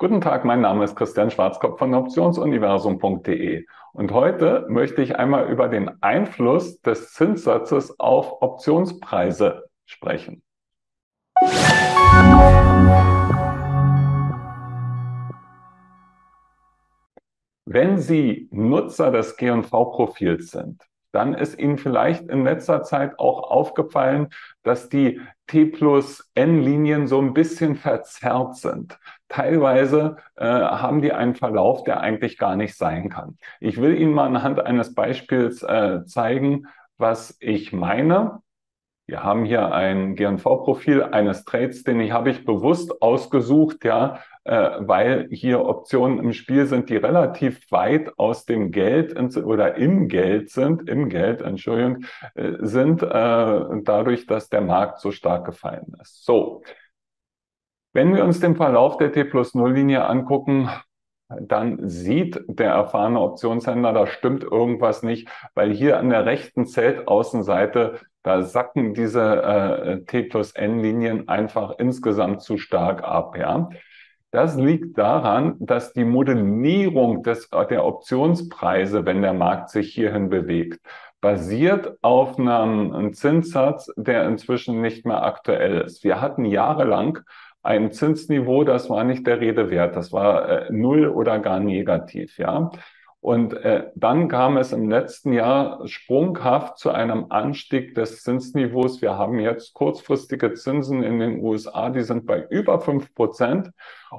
Guten Tag, mein Name ist Christian Schwarzkopf von Optionsuniversum.de und heute möchte ich einmal über den Einfluss des Zinssatzes auf Optionspreise sprechen. Wenn Sie Nutzer des GNV-Profils sind, dann ist Ihnen vielleicht in letzter Zeit auch aufgefallen, dass die T+N-Linien so ein bisschen verzerrt sind. Teilweise haben die einen Verlauf, der eigentlich gar nicht sein kann. Ich will Ihnen mal anhand eines Beispiels zeigen, was ich meine. Wir haben hier ein GNV-Profil eines Trades, den habe ich bewusst ausgesucht, ja, weil hier Optionen im Spiel sind, die relativ weit aus dem Geld oder im Geld sind, dadurch, dass der Markt so stark gefallen ist. So, wenn wir uns den Verlauf der T+0-Linie angucken, dann sieht der erfahrene Optionshändler, da stimmt irgendwas nicht, weil hier an der rechten Zeltaußenseite, da sacken diese T+N-Linien einfach insgesamt zu stark ab, ja. Das liegt daran, dass die Modellierung der Optionspreise, wenn der Markt sich hierhin bewegt, basiert auf einem Zinssatz, der inzwischen nicht mehr aktuell ist. Wir hatten jahrelang ein Zinsniveau, das war nicht der Rede wert, das war null oder gar negativ, ja. Und dann kam es im letzten Jahr sprunghaft zu einem Anstieg des Zinsniveaus. Wir haben jetzt kurzfristige Zinsen in den USA, die sind bei über 5%.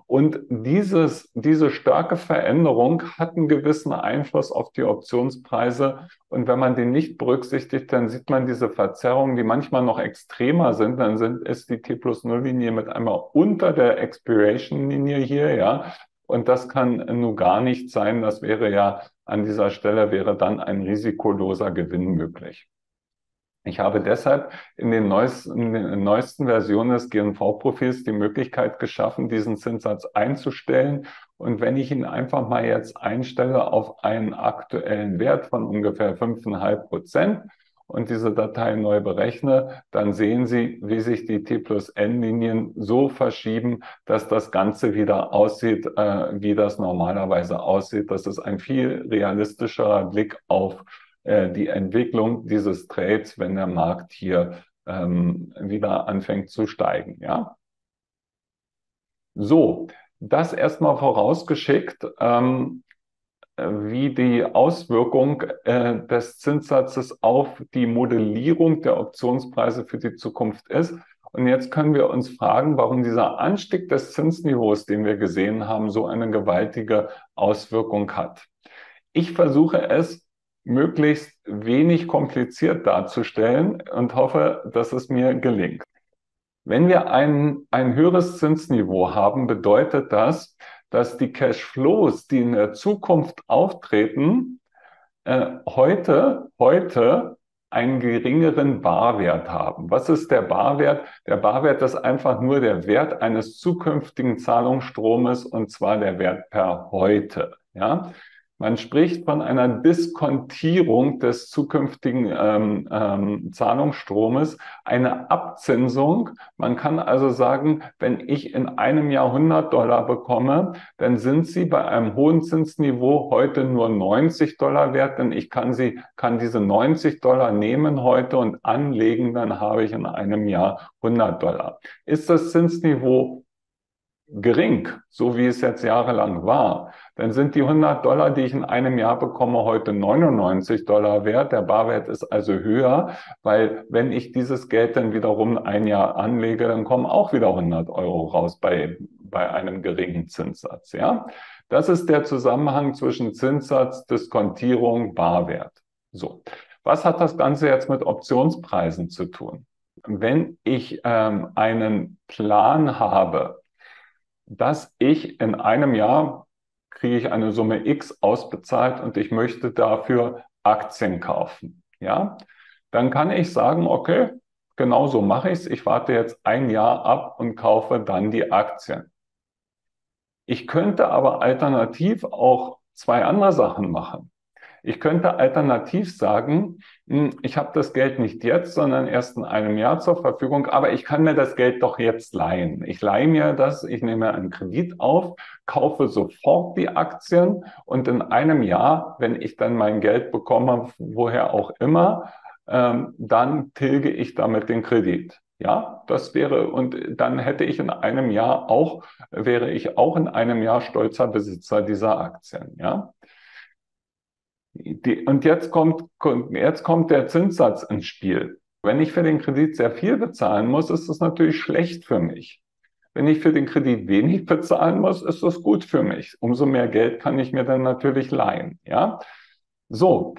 Und diese starke Veränderung hat einen gewissen Einfluss auf die Optionspreise. Und wenn man den nicht berücksichtigt, dann sieht man diese Verzerrungen, die manchmal noch extremer sind. Dann ist die T+0-Linie mit einmal unter der Expiration-Linie hier, ja. Und das kann nun gar nicht sein. Das wäre ja, an dieser Stelle wäre dann ein risikoloser Gewinn möglich. Ich habe deshalb in den neuesten Versionen des GNV-Profils die Möglichkeit geschaffen, diesen Zinssatz einzustellen. Und wenn ich ihn einfach mal jetzt einstelle auf einen aktuellen Wert von ungefähr 5,5% und diese Datei neu berechne, dann sehen Sie, wie sich die T+N-Linien so verschieben, dass das Ganze wieder aussieht, wie das normalerweise aussieht. Das ist ein viel realistischerer Blick auf die Entwicklung dieses Trades, wenn der Markt hier wieder anfängt zu steigen. Ja? So, das erstmal vorausgeschickt. Wie die Auswirkung des Zinssatzes auf die Modellierung der Optionspreise für die Zukunft ist. Und jetzt können wir uns fragen, warum dieser Anstieg des Zinsniveaus, den wir gesehen haben, so eine gewaltige Auswirkung hat. Ich versuche es möglichst wenig kompliziert darzustellen und hoffe, dass es mir gelingt. Wenn wir ein höheres Zinsniveau haben, bedeutet das, dass die Cashflows, die in der Zukunft auftreten, heute einen geringeren Barwert haben. Was ist der Barwert? Der Barwert ist einfach nur der Wert eines zukünftigen Zahlungsstromes, und zwar der Wert per heute. Ja? Man spricht von einer Diskontierung des zukünftigen Zahlungsstromes, eine Abzinsung. Man kann also sagen, wenn ich in einem Jahr 100 Dollar bekomme, dann sind sie bei einem hohen Zinsniveau heute nur 90 Dollar wert, denn ich kann diese 90 Dollar nehmen heute und anlegen, dann habe ich in einem Jahr 100 Dollar. Ist das Zinsniveau gering, so wie es jetzt jahrelang war, dann sind die 100 Dollar, die ich in einem Jahr bekomme, heute 99 Dollar wert. Der Barwert ist also höher, weil wenn ich dieses Geld dann wiederum ein Jahr anlege, dann kommen auch wieder 100 Euro raus bei einem geringen Zinssatz. Ja? Das ist der Zusammenhang zwischen Zinssatz, Diskontierung, Barwert. So, was hat das Ganze jetzt mit Optionspreisen zu tun? Wenn ich einen Plan habe, dass ich in einem Jahr kriege ich eine Summe X ausbezahlt und ich möchte dafür Aktien kaufen. Ja, dann kann ich sagen, okay, genau so mache ich es. Ich warte jetzt ein Jahr ab und kaufe dann die Aktien. Ich könnte aber alternativ auch zwei andere Sachen machen. Ich könnte alternativ sagen, ich habe das Geld nicht jetzt, sondern erst in einem Jahr zur Verfügung, aber ich kann mir das Geld doch jetzt leihen. Ich leihe mir das, ich nehme einen Kredit auf, kaufe sofort die Aktien und in einem Jahr, wenn ich dann mein Geld bekomme, woher auch immer, dann tilge ich damit den Kredit. Ja, das wäre, und dann hätte ich in einem Jahr auch, wäre ich auch in einem Jahr stolzer Besitzer dieser Aktien, ja. Und jetzt kommt der Zinssatz ins Spiel. Wenn ich für den Kredit sehr viel bezahlen muss, ist das natürlich schlecht für mich. Wenn ich für den Kredit wenig bezahlen muss, ist das gut für mich. Umso mehr Geld kann ich mir dann natürlich leihen, ja. So.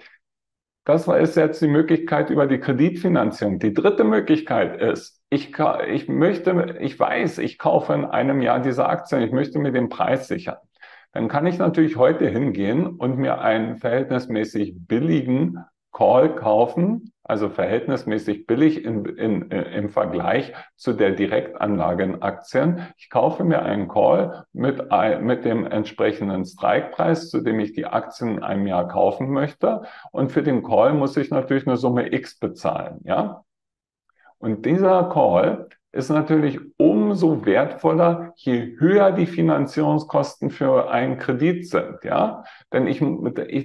Das ist jetzt die Möglichkeit über die Kreditfinanzierung. Die dritte Möglichkeit ist, ich kaufe in einem Jahr diese Aktien, ich möchte mir den Preis sichern. Dann kann ich natürlich heute hingehen und mir einen verhältnismäßig billigen Call kaufen, also verhältnismäßig billig im Vergleich zu der Direktanlage in Aktien. Ich kaufe mir einen Call mit dem entsprechenden Strikepreis, zu dem ich die Aktien in einem Jahr kaufen möchte. Und für den Call muss ich natürlich eine Summe X bezahlen, ja? Und dieser Call ist natürlich umso wertvoller, je höher die Finanzierungskosten für einen Kredit sind, ja? Denn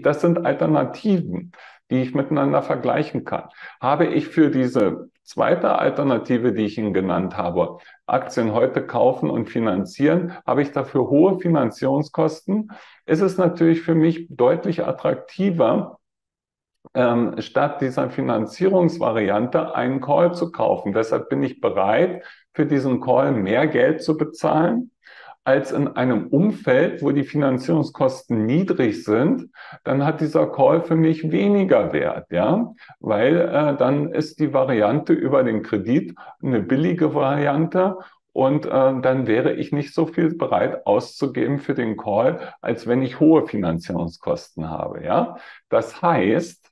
das sind Alternativen, die ich miteinander vergleichen kann. Habe ich für diese zweite Alternative, die ich Ihnen genannt habe, Aktien heute kaufen und finanzieren, habe ich dafür hohe Finanzierungskosten, ist es natürlich für mich deutlich attraktiver, statt dieser Finanzierungsvariante einen Call zu kaufen. Deshalb bin ich bereit, für diesen Call mehr Geld zu bezahlen, als in einem Umfeld, wo die Finanzierungskosten niedrig sind, dann hat dieser Call für mich weniger Wert, ja, weil dann ist die Variante über den Kredit eine billige Variante und dann wäre ich nicht so viel bereit auszugeben für den Call, als wenn ich hohe Finanzierungskosten habe, ja. Das heißt,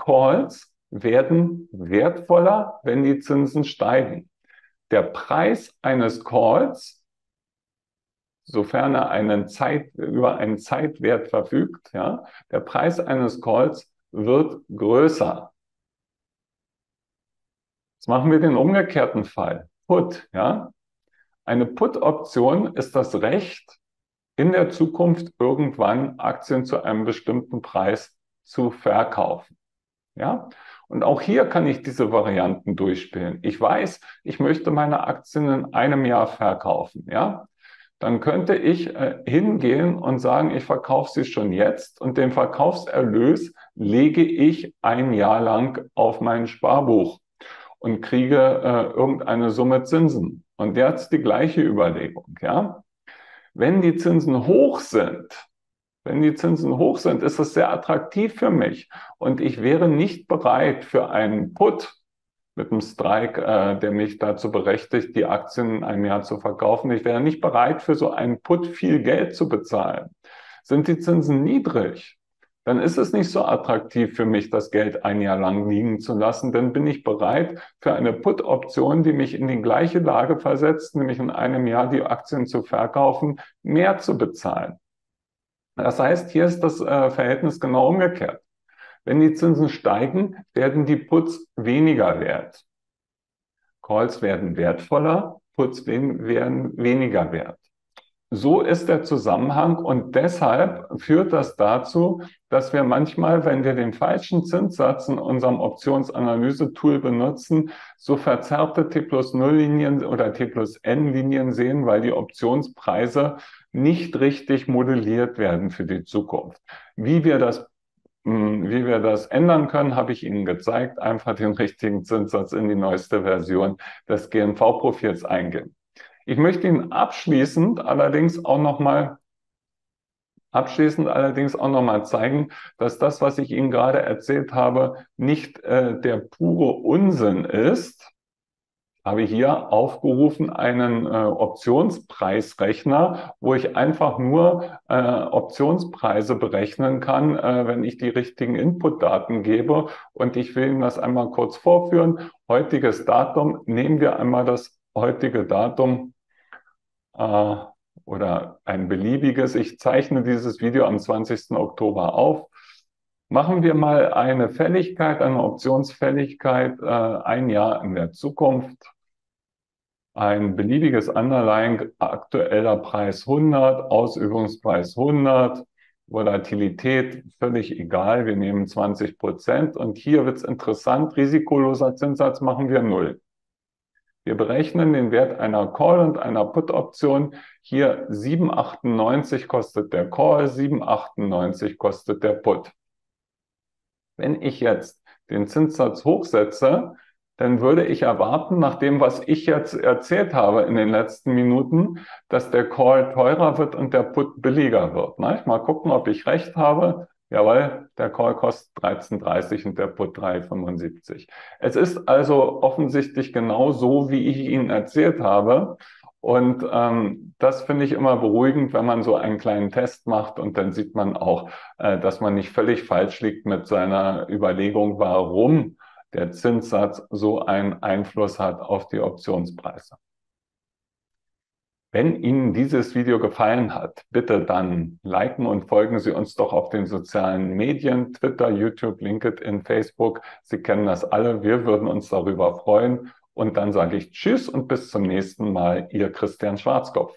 Calls werden wertvoller, wenn die Zinsen steigen. Der Preis eines Calls, sofern er über einen Zeitwert verfügt, ja, der Preis eines Calls wird größer. Jetzt machen wir den umgekehrten Fall. Put, ja. Eine Put-Option ist das Recht, in der Zukunft irgendwann Aktien zu einem bestimmten Preis zu verkaufen, ja. Und auch hier kann ich diese Varianten durchspielen. Ich weiß, ich möchte meine Aktien in einem Jahr verkaufen, ja. Dann könnte ich hingehen und sagen, ich verkaufe sie schon jetzt und den Verkaufserlös lege ich ein Jahr lang auf mein Sparbuch und kriege irgendeine Summe Zinsen. Und jetzt die gleiche Überlegung, ja. Wenn die Zinsen hoch sind, ist das sehr attraktiv für mich und ich wäre nicht bereit für einen Put mit einem Strike, der mich dazu berechtigt, die Aktien in einem Jahr zu verkaufen. Ich wäre nicht bereit, für so einen Put viel Geld zu bezahlen. Sind die Zinsen niedrig, dann ist es nicht so attraktiv für mich, das Geld ein Jahr lang liegen zu lassen. Dann bin ich bereit, für eine Put-Option, die mich in die gleiche Lage versetzt, nämlich in einem Jahr die Aktien zu verkaufen, mehr zu bezahlen. Das heißt, hier ist das Verhältnis genau umgekehrt. Wenn die Zinsen steigen, werden die Puts weniger wert. Calls werden wertvoller, Puts werden weniger wert. So ist der Zusammenhang und deshalb führt das dazu, dass wir manchmal, wenn wir den falschen Zinssatz in unserem Optionsanalyse-Tool benutzen, so verzerrte T+0-Linien oder T+N-Linien sehen, weil die Optionspreise nicht richtig modelliert werden für die Zukunft. Wie wir das ändern können, habe ich Ihnen gezeigt. Einfach den richtigen Zinssatz in die neueste Version des GNV-Profils eingeben. Ich möchte Ihnen abschließend allerdings auch nochmal zeigen, dass das, was ich Ihnen gerade erzählt habe, nicht der pure Unsinn ist. Habe hier aufgerufen einen Optionspreisrechner, wo ich einfach nur Optionspreise berechnen kann, wenn ich die richtigen Inputdaten gebe. Und ich will Ihnen das einmal kurz vorführen. Heutiges Datum, nehmen wir einmal das heutige Datum oder ein beliebiges. Ich zeichne dieses Video am 20. Oktober auf. Machen wir mal eine Fälligkeit, eine Optionsfälligkeit, ein Jahr in der Zukunft. Ein beliebiges Underlying, aktueller Preis 100, Ausübungspreis 100, Volatilität völlig egal, wir nehmen 20%. Und hier wird es interessant, risikoloser Zinssatz machen wir 0. Wir berechnen den Wert einer Call- und einer Put-Option. Hier 7,98 kostet der Call, 7,98 kostet der Put. Wenn ich jetzt den Zinssatz hochsetze, dann würde ich erwarten, nach dem, was ich jetzt erzählt habe in den letzten Minuten, dass der Call teurer wird und der Put billiger wird. Na, ich mal gucken, ob ich recht habe. Jawohl, der Call kostet 13,30 und der Put 3,75. Es ist also offensichtlich genau so, wie ich Ihnen erzählt habe. Und das finde ich immer beruhigend, wenn man so einen kleinen Test macht und dann sieht man auch, dass man nicht völlig falsch liegt mit seiner Überlegung, warum der Zinssatz so einen Einfluss hat auf die Optionspreise. Wenn Ihnen dieses Video gefallen hat, bitte dann liken und folgen Sie uns doch auf den sozialen Medien, Twitter, YouTube, LinkedIn, Facebook. Sie kennen das alle, wir würden uns darüber freuen. Und dann sage ich Tschüss und bis zum nächsten Mal, Ihr Christian Schwarzkopf.